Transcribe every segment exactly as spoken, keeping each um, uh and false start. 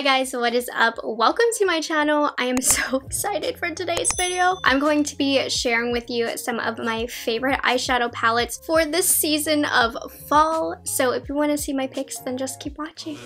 Hi guys, what is up? Welcome to my channel. I am so excited for today's video. I'm going to be sharing with you some of my favorite eyeshadow palettes for this season of fall. So if you want to see my picks, then just keep watching.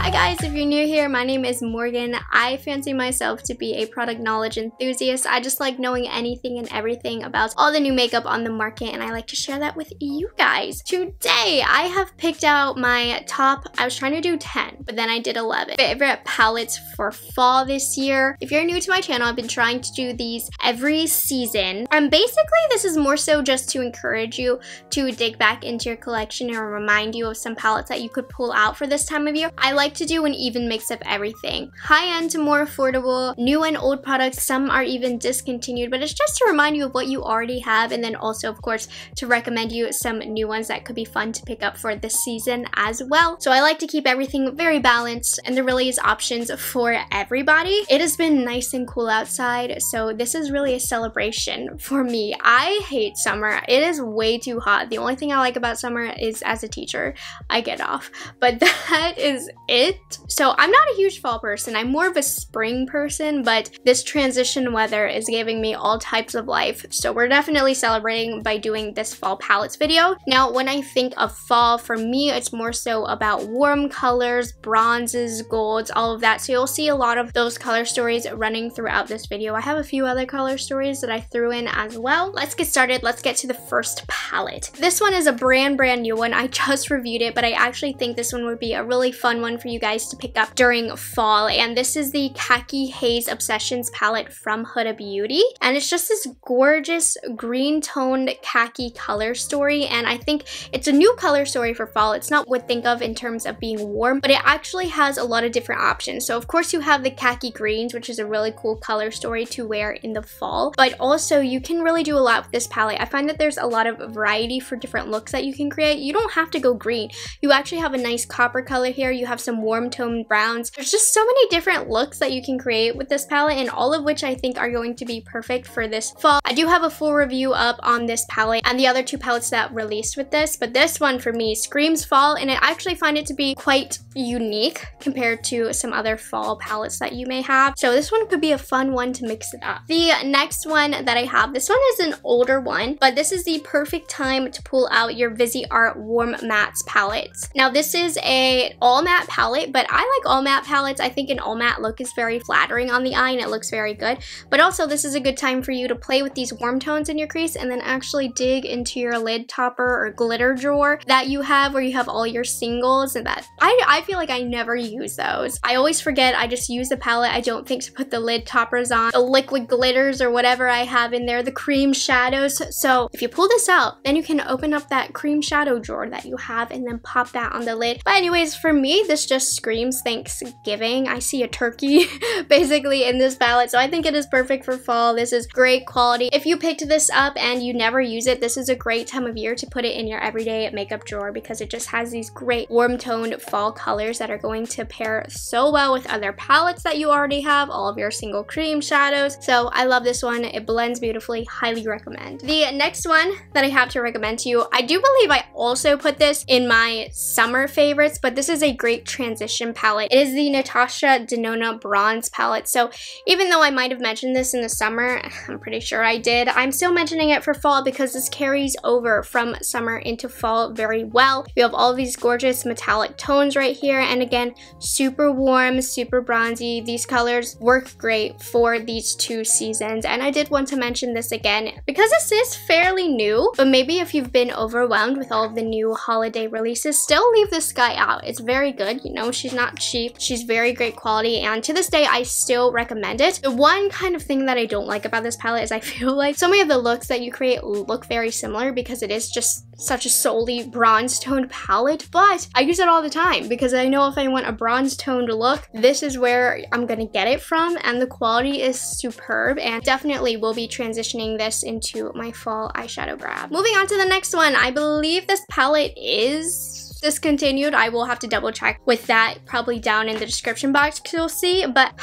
Hi guys, if you're new here, my name is Morgan. I fancy myself to be a product knowledge enthusiast. I just like knowing anything and everything about all the new makeup on the market, and I like to share that with you guys. Today, I have picked out my top, I was trying to do ten, but then I did eleven, favorite palettes for fall this year. If you're new to my channel, I've been trying to do these every season. And basically, this is more so just to encourage you to dig back into your collection and remind you of some palettes that you could pull out for this time of year. I like to do an even mix of everything. High-end to more affordable, new and old products, some are even discontinued, but it's just to remind you of what you already have, and then also, of course, to recommend you some new ones that could be fun to pick up for this season as well. So I like to keep everything very balanced, and there really is options for everybody. It has been nice and cool outside, so this is really a celebration for me. I hate summer. It is way too hot. The only thing I like about summer is as a teacher, I get off, but that is it. So I'm not a huge fall person, I'm more of a spring person, but this transition weather is giving me all types of life. So we're definitely celebrating by doing this fall palettes video. Now when I think of fall, for me it's more so about warm colors, bronzes, golds, all of that. So you'll see a lot of those color stories running throughout this video. I have a few other color stories that I threw in as well. Let's get started. Let's get to the first palette. This one is a brand brand new one. I just reviewed it, but I actually think this one would be a really fun one for you guys to pick up during fall, and this is the Khaki Haze Obsessions palette from Huda Beauty, and it's just this gorgeous green toned khaki color story, and I think it's a new color story for fall. It's not what you think of in terms of being warm, but it actually has a lot of different options. So of course you have the khaki greens, which is a really cool color story to wear in the fall, but also you can really do a lot with this palette. I find that there's a lot of variety for different looks that you can create. You don't have to go green. You actually have a nice copper color here, you have some warm toned browns. There's just so many different looks that you can create with this palette, and all of which I think are going to be perfect for this fall. I do have a full review up on this palette and the other two palettes that released with this, but this one for me screams fall, and I actually find it to be quite unique compared to some other fall palettes that you may have. So this one could be a fun one to mix it up. The next one that I have, this one is an older one, but this is the perfect time to pull out your Viseart Warm Mattes palettes. Now this is a all matte palette, but I like all matte palettes. I think an all matte look is very flattering on the eye and it looks very good, but also this is a good time for you to play with these warm tones in your crease and then actually dig into your lid topper or glitter drawer that you have where you have all your singles, and that I, I feel like I never use those. I always forget. I just use the palette. I don't think to put the lid toppers on, the liquid glitters or whatever I have in there, the cream shadows. So if you pull this out, then you can open up that cream shadow drawer that you have and then pop that on the lid. But anyways, for me this just screams Thanksgiving. I see a turkey basically in this palette, so I think it is perfect for fall. This is great quality. If you picked this up and you never use it, this is a great time of year to put it in your everyday makeup drawer because it just has these great warm toned fall colors that are going to pair so well with other palettes that you already have, all of your single cream shadows. So I love this one. It blends beautifully. Highly recommend. The next one that I have to recommend to you, I do believe I also put this in my summer favorites, but this is a great transition transition palette. It is the Natasha Denona Bronze palette. So even though I might have mentioned this in the summer, I'm pretty sure I did, I'm still mentioning it for fall because this carries over from summer into fall very well. You have all these gorgeous metallic tones right here, and again, super warm, super bronzy. These colors work great for these two seasons, and I did want to mention this again because this is fairly new, but maybe if you've been overwhelmed with all of the new holiday releases, still leave this guy out. It's very good, you know. No, she's not cheap. She's very great quality, and to this day I still recommend it. The one kind of thing that I don't like about this palette is I feel like so many of the looks that you create look very similar because it is just such a solely bronze toned palette, but I use it all the time because I know if I want a bronze toned look, this is where I'm gonna get it from, and the quality is superb, and definitely will be transitioning this into my fall eyeshadow grab. Moving on to the next one, I believe this palette is discontinued. I will have to double check with that, probably down in the description box you'll see, but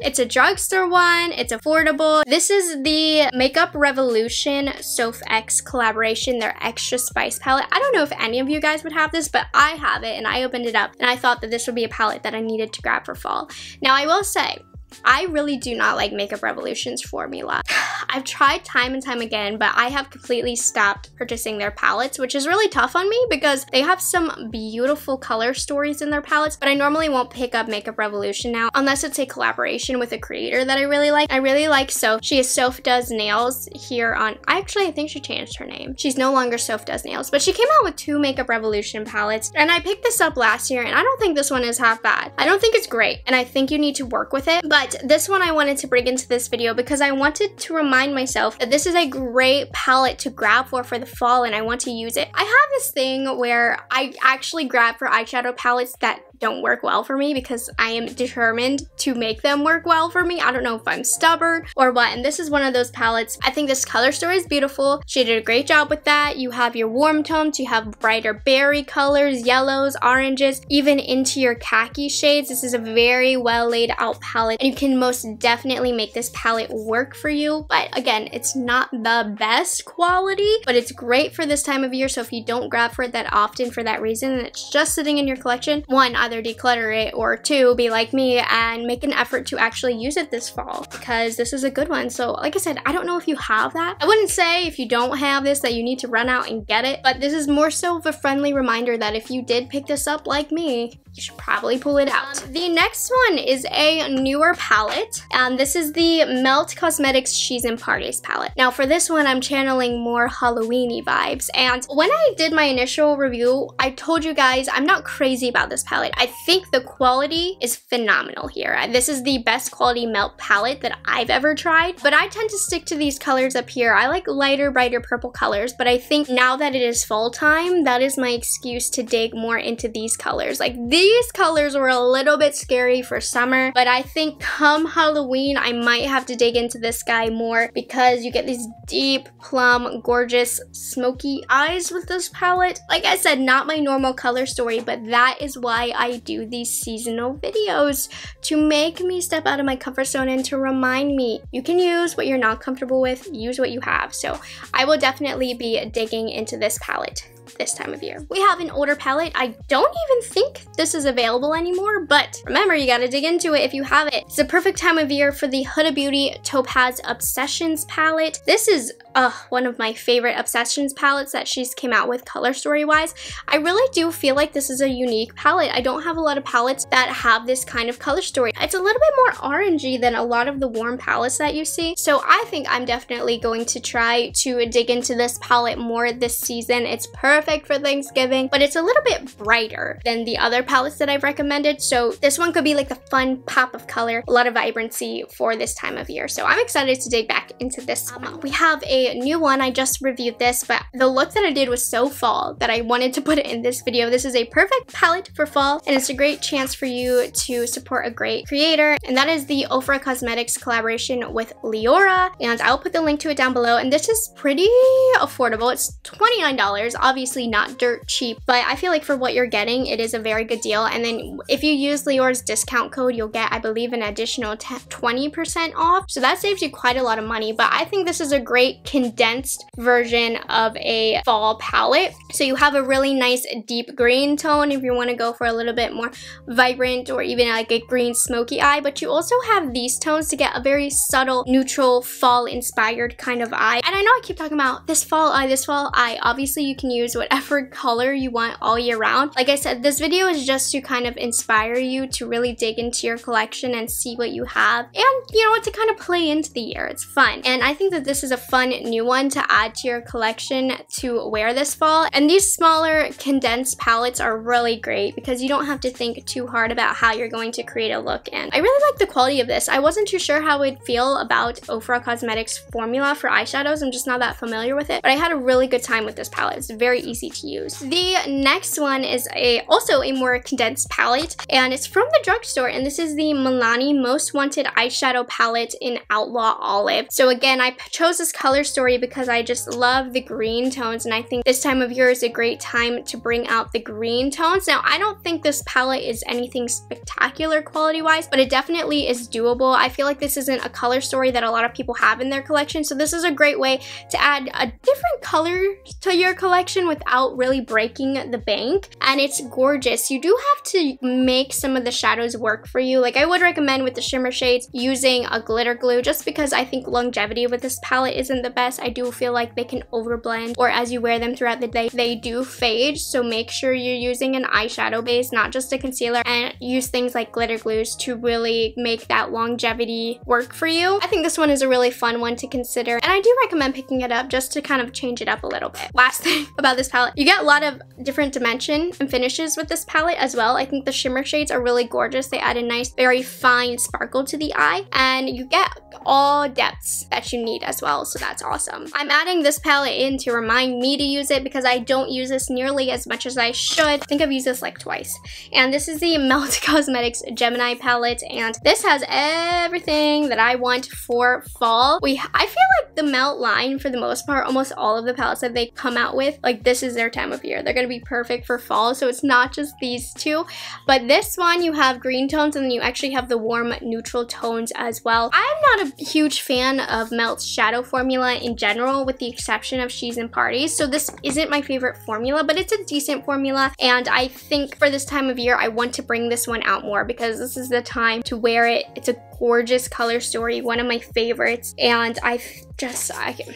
it's a drugstore one, it's affordable. This is the Makeup Revolution Soph X collaboration, their Extra Spice palette. I don't know if any of you guys would have this, but I have it and I opened it up and I thought that this would be a palette that I needed to grab for fall. Now I will say, I really do not like Makeup Revolution's formula. I've tried time and time again, but I have completely stopped purchasing their palettes, which is really tough on me because they have some beautiful color stories in their palettes, but I normally won't pick up Makeup Revolution now unless it's a collaboration with a creator that I really like. I really like Soph. She is Soph Does Nails here on... Actually, I think she changed her name. She's no longer Soph Does Nails, but she came out with two Makeup Revolution palettes, and I picked this up last year, and I don't think this one is half bad. I don't think it's great, and I think you need to work with it, but But this one I wanted to bring into this video because I wanted to remind myself that this is a great palette to grab for for the fall and I want to use it. I have this thing where I actually grab for eyeshadow palettes that don't work well for me because I am determined to make them work well for me. I don't know if I'm stubborn or what, and this is one of those palettes. I think this color story is beautiful. She did a great job with that. You have your warm tones, you have brighter berry colors, yellows, oranges, even into your khaki shades. This is a very well laid out palette. And you can most definitely make this palette work for you, but again, it's not the best quality, but it's great for this time of year. So if you don't grab for it that often for that reason and it's just sitting in your collection, one, either declutter it, or two, be like me and make an effort to actually use it this fall because this is a good one. So like I said, I don't know if you have that. I wouldn't say if you don't have this that you need to run out and get it, but this is more so of a friendly reminder that if you did pick this up like me, you should probably pull it out. Um, the next one is a newer palette. Um, this is the Melt Cosmetics She's in Parties palette. Now for this one, I'm channeling more Halloween-y vibes. And when I did my initial review, I told you guys I'm not crazy about this palette. I think the quality is phenomenal here. This is the best quality Melt palette that I've ever tried, but I tend to stick to these colors up here. I like lighter, brighter purple colors, but I think now that it is fall time, that is my excuse to dig more into these colors. Like this These colors were a little bit scary for summer, but I think come Halloween, I might have to dig into this guy more because you get these deep, plum, gorgeous, smoky eyes with this palette. Like I said, not my normal color story, but that is why I do these seasonal videos, to make me step out of my comfort zone and to remind me you can use what you're not comfortable with, use what you have. So I will definitely be digging into this palette this time of year. We have an older palette. I don't even think this is available anymore, but remember, you gotta dig into it if you have it. It's the perfect time of year for the Huda Beauty Topaz Obsessions palette. This is uh, one of my favorite Obsessions palettes that she's came out with color story wise. I really do feel like this is a unique palette. I don't have a lot of palettes that have this kind of color story. It's a little bit more orangey than a lot of the warm palettes that you see. So I think I'm definitely going to try to dig into this palette more this season. It's perfect perfect for Thanksgiving, but it's a little bit brighter than the other palettes that I've recommended, so this one could be like the fun pop of color, a lot of vibrancy for this time of year. So I'm excited to dig back into this one. We have a new one. I just reviewed this, but the look that I did was so fall that I wanted to put it in this video. This is a perfect palette for fall, and it's a great chance for you to support a great creator, and that is the Ofra Cosmetics collaboration with Liora, and I'll put the link to it down below. And this is pretty affordable. It's twenty-nine dollars, obviously not dirt cheap, but I feel like for what you're getting, it is a very good deal. And then if you use Liora's discount code, you'll get, I believe, an additional twenty percent off. So that saves you quite a lot of money, but I think this is a great condensed version of a fall palette. So you have a really nice deep green tone if you want to go for a little bit more vibrant or even like a green smoky eye, but you also have these tones to get a very subtle, neutral, fall inspired kind of eye. And I know I keep talking about this fall eye, this fall eye. Obviously you can use whatever color you want all year round. Like I said, this video is just to kind of inspire you to really dig into your collection and see what you have, and you know what, to kind of play into the year. It's fun, and I think that this is a fun new one to add to your collection to wear this fall. And these smaller condensed palettes are really great because you don't have to think too hard about how you're going to create a look. And I really like the quality of this. I wasn't too sure how I'd feel about Ofra Cosmetics formula for eyeshadows. I'm just not that familiar with it, but I had a really good time with this palette. It's very easy easy to use. The next one is a also a more condensed palette, and it's from the drugstore, and this is the Milani Most Wanted eyeshadow palette in Outlaw Olive. So again, I chose this color story because I just love the green tones, and I think this time of year is a great time to bring out the green tones. Now, I don't think this palette is anything spectacular quality-wise, but it definitely is doable. I feel like this isn't a color story that a lot of people have in their collection, so this is a great way to add a different color to your collection without really breaking the bank, and it's gorgeous. You do have to make some of the shadows work for you. Like, I would recommend with the shimmer shades using a glitter glue, just because I think longevity with this palette isn't the best. I do feel like they can overblend, or as you wear them throughout the day, they do fade, so make sure you're using an eyeshadow base, not just a concealer, and use things like glitter glues to really make that longevity work for you. I think this one is a really fun one to consider, and I do recommend picking it up just to kind of change it up a little bit. Last thing about this palette, you get a lot of different dimension and finishes with this palette as well. I think the shimmer shades are really gorgeous. They add a nice, very fine sparkle to the eye, and you get all depths that you need as well, so that's awesome. I'm adding this palette in to remind me to use it because I don't use this nearly as much as I should. I think I've used this like twice. And this is the Melt Cosmetics Gemini palette, and this has everything that I want for fall. We, I feel like the Melt line, for the most part, almost all of the palettes that they come out with, like, this is their time of year. They're gonna be perfect for fall, so it's not just these two. But this one, you have green tones, and then you actually have the warm neutral tones as well. I'm not a huge fan of Melt's shadow formula in general, with the exception of She's in Parties, so this isn't my favorite formula, but it's a decent formula, and I think for this time of year, I want to bring this one out more because this is the time to wear it. It's a gorgeous color story, one of my favorites, and I've just, I can...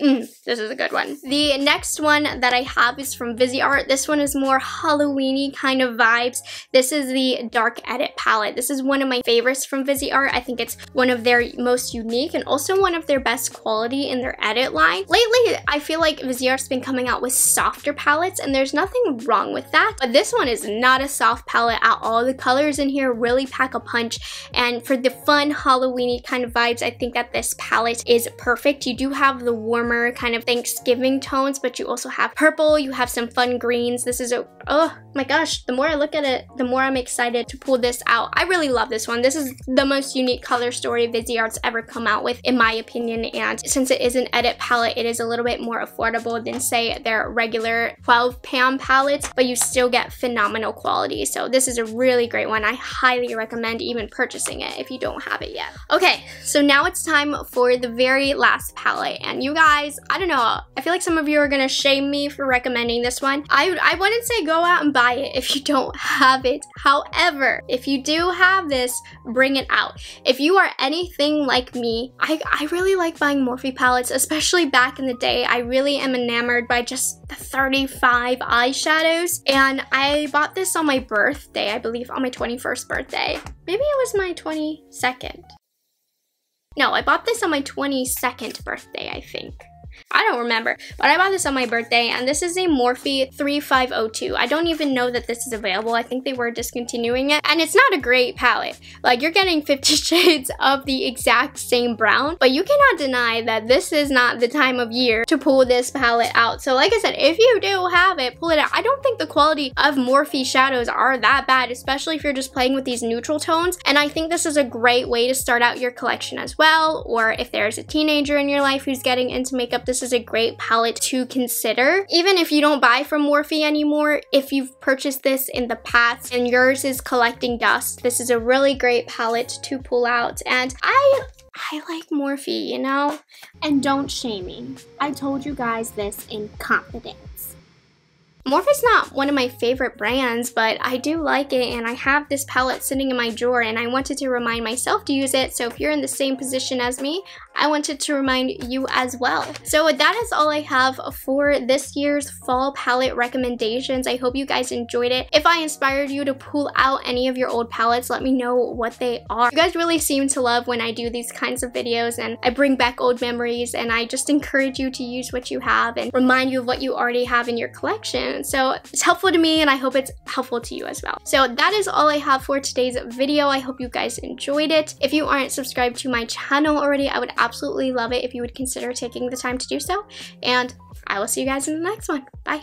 Mm, this is a good one. The next one that I have is from Viseart. This one is more Halloween-y kind of vibes. This is the Dark Edit palette. This is one of my favorites from Viseart. I think it's one of their most unique and also one of their best quality in their edit line. Lately, I feel like Viseart's been coming out with softer palettes, and there's nothing wrong with that, but this one is not a soft palette at all. The colors in here really pack a punch, and for the fun Halloween-y kind of vibes, I think that this palette is perfect. You do have the warm kind of Thanksgiving tones, but you also have purple, you have some fun greens. This is a, oh my gosh, the more I look at it, the more I'm excited to pull this out. I really love this one. This is the most unique color story Viseart's ever come out with, in my opinion, and since it is an edit palette, it is a little bit more affordable than, say, their regular twelve pound palettes, but you still get phenomenal quality. So this is a really great one. I highly recommend even purchasing it if you don't have it yet. Okay, so now it's time for the very last palette, and you guys, I don't know, I feel like some of you are gonna shame me for recommending this one. I, I wouldn't say go out and buy it if you don't have it. However, if you do have this, bring it out. If you are anything like me, I, I really like buying Morphe palettes, especially back in the day. I really am enamored by just the thirty-five eyeshadows, and I bought this on my birthday, I believe, on my twenty-first birthday. Maybe it was my twenty-second. No, I bought this on my twenty-second birthday, I think. I don't remember, but I bought this on my birthday, and this is a Morphe thirty-five oh two. I don't even know that this is available. I think they were discontinuing it, and it's not a great palette. Like, you're getting fifty shades of the exact same brown, but you cannot deny that this is not the time of year to pull this palette out. So like I said, if you do have it, pull it out. I don't think the quality of Morphe shadows are that bad, especially if you're just playing with these neutral tones, and I think this is a great way to start out your collection as well, or if there's a teenager in your life who's getting into makeup, this is a great palette to consider. Even if you don't buy from Morphe anymore, if you've purchased this in the past and yours is collecting dust, this is a really great palette to pull out. And I I like Morphe, you know? And don't shame me. I told you guys this in confidence. Morphe's not one of my favorite brands, but I do like it, and I have this palette sitting in my drawer, and I wanted to remind myself to use it. So if you're in the same position as me, I wanted to remind you as well. So that is all I have for this year's fall palette recommendations. I hope you guys enjoyed it. If I inspired you to pull out any of your old palettes, let me know what they are. You guys really seem to love when I do these kinds of videos, and I bring back old memories, and I just encourage you to use what you have and remind you of what you already have in your collection. So it's helpful to me, and I hope it's helpful to you as well. So that is all I have for today's video. I hope you guys enjoyed it. If you aren't subscribed to my channel already, I would absolutely absolutely love it if you would consider taking the time to do so, and I will see you guys in the next one. Bye!